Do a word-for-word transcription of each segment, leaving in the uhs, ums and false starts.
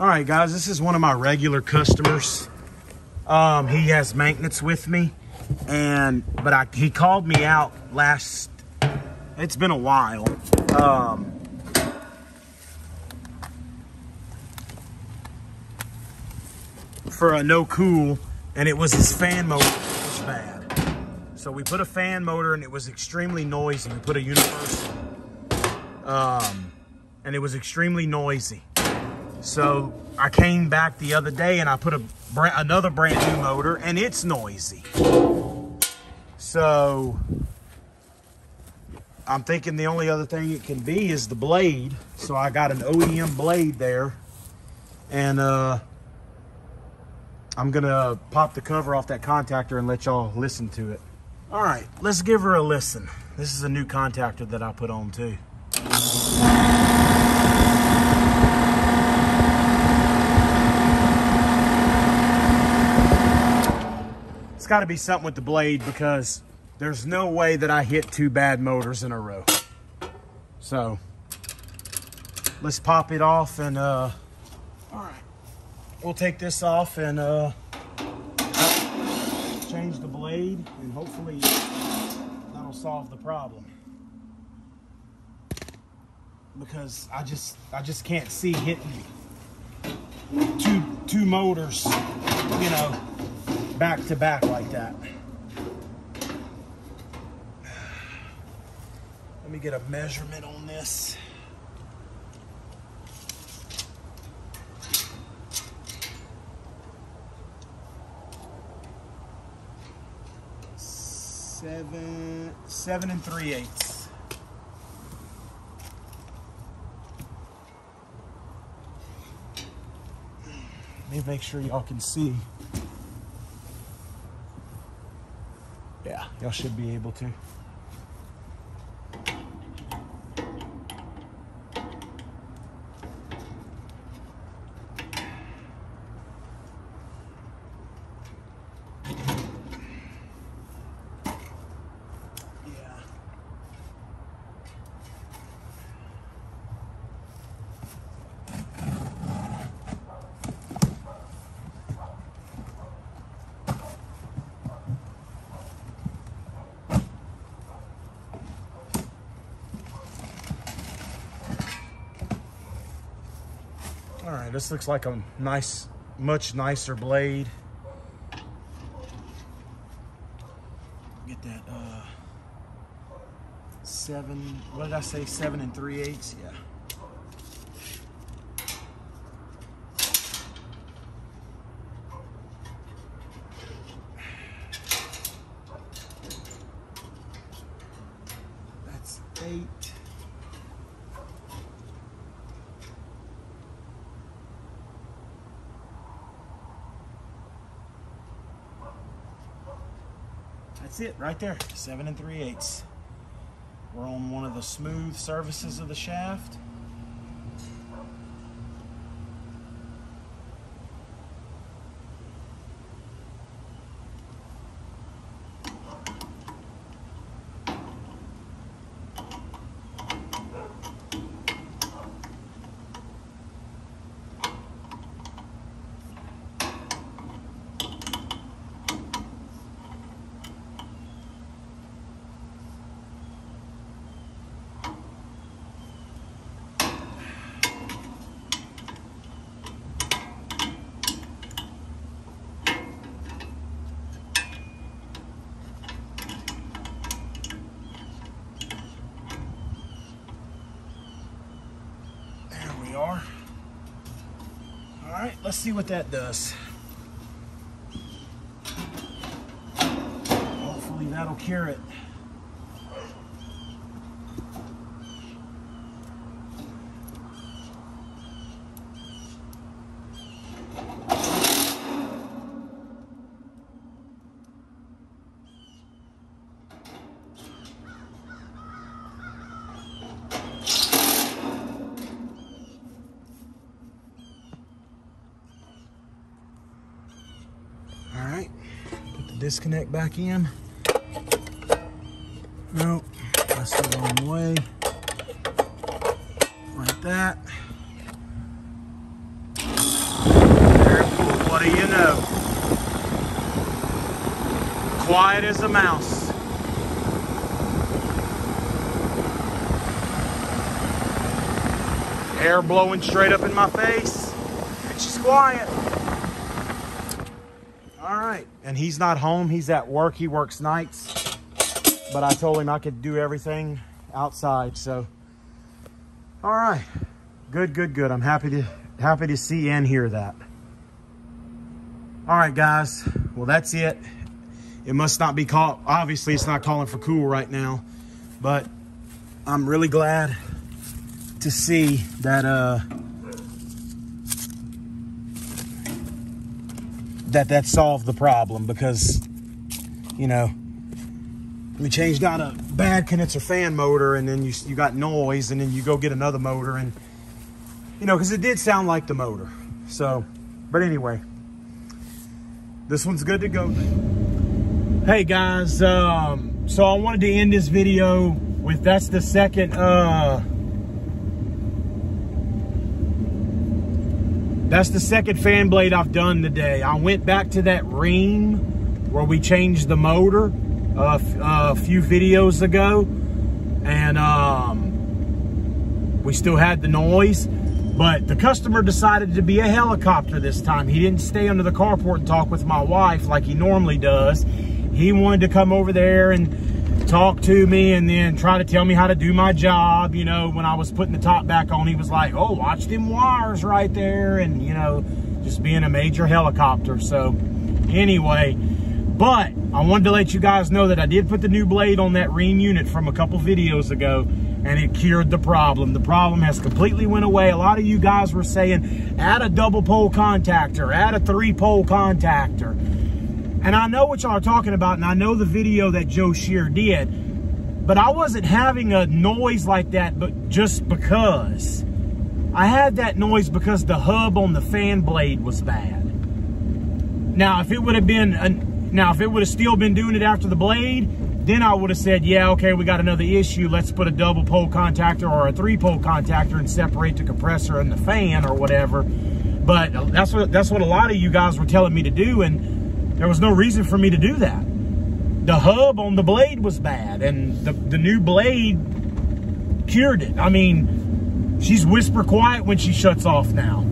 All right, guys, this is one of my regular customers. Um, he has maintenance with me, and but I, he called me out last, it's been a while. Um, for a no cool, and it was his fan motor that was bad. So we put a fan motor, and it was extremely noisy. We put a universal, um, and it was extremely noisy. So I came back the other day and I put a brand, another brand new motor, and it's noisy. So I'm thinking the only other thing it can be is the blade. So I got an O E M blade there, and uh, I'm gonna pop the cover off that contactor and let y'all listen to it. All right, let's give her a listen. This is a new contactor that I put on too. Got to be something with the blade, because there's no way that I hit two bad motors in a row. So let's pop it off, and uh all right, we'll take this off and uh change the blade, and hopefully that'll solve the problem, because I just I just can't see hitting two two motors, you know, back to back like that. Let me get a measurement on this. Seven, seven and three eighths. Let me make sure y'all can see. Yeah, y'all should be able to. All right, this looks like a nice, much nicer blade. Get that uh, seven, what did I say, seven and three eighths? Yeah. That's eight. That's it right there, seven and three eighths. We're on one of the smooth surfaces of the shaft. Are. All right, let's see what that does. Hopefully that'll cure it. Disconnect back in. Nope, that's the wrong way. Like that. that is a mouse. Air blowing straight up in my face. And she's quiet. All right. And he's not home. He's at work. He works nights. But I told him I could do everything outside. So, all right. Good, good, good. I'm happy to happy to see and hear that. All right, guys. Well, that's it. It must not be called. Obviously, it's not calling for cool right now. But I'm really glad to see that uh, that that solved the problem, because, you know, we changed out a bad condenser fan motor, and then you you got noise, and then you go get another motor, and you know, because it did sound like the motor. So, but anyway. This one's good to go. Hey guys, um, so I wanted to end this video with, that's the second, uh, that's the second fan blade I've done today. I went back to that Rheem where we changed the motor uh, a few videos ago, and um, we still had the noise. But the customer decided to be a helicopter this time. He didn't stay under the carport and talk with my wife like he normally does. He wanted to come over there and talk to me and then try to tell me how to do my job. You know, when I was putting the top back on, he was like, oh, watch them wires right there. And, you know, just being a major helicopter. So, anyway. But I wanted to let you guys know that I did put the new blade on that Rheem unit from a couple videos ago, and it cured the problem. The problem has completely went away. A lot of you guys were saying, add a double pole contactor, add a three pole contactor. And I know what y'all are talking about, and I know the video that Joe Shear did, but I wasn't having a noise like that but just because. I had that noise because the hub on the fan blade was bad. Now, if it would have been, an, now if it would have still been doing it after the blade, then I would have said, yeah, okay, we got another issue. Let's put a double pole contactor or a three pole contactor and separate the compressor and the fan or whatever. But that's what, that's what a lot of you guys were telling me to do, and there was no reason for me to do that. The hub on the blade was bad, and the, the new blade cured it. I mean, she's whisper quiet when she shuts off now,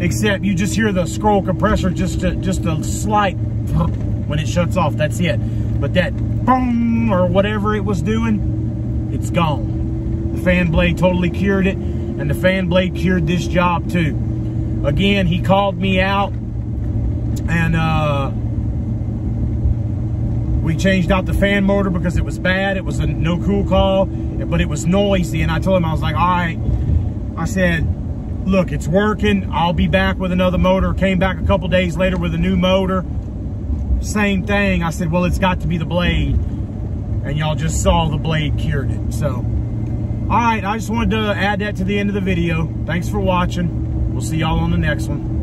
except you just hear the scroll compressor, just a, just a slight when it shuts off. That's it. But that boom or whatever it was doing, it's gone. The fan blade totally cured it, and the fan blade cured this job too. Again, he called me out, and uh, we changed out the fan motor because it was bad. It was a no cool call, but it was noisy, and I told him, I was like, all right. I said, look, it's working. I'll be back with another motor. Came back a couple days later with a new motor. Same thing. I said, well, it's got to be the blade, and y'all just saw the blade cured it. So, all right, I just wanted to add that to the end of the video. Thanks for watching. We'll see y'all on the next one.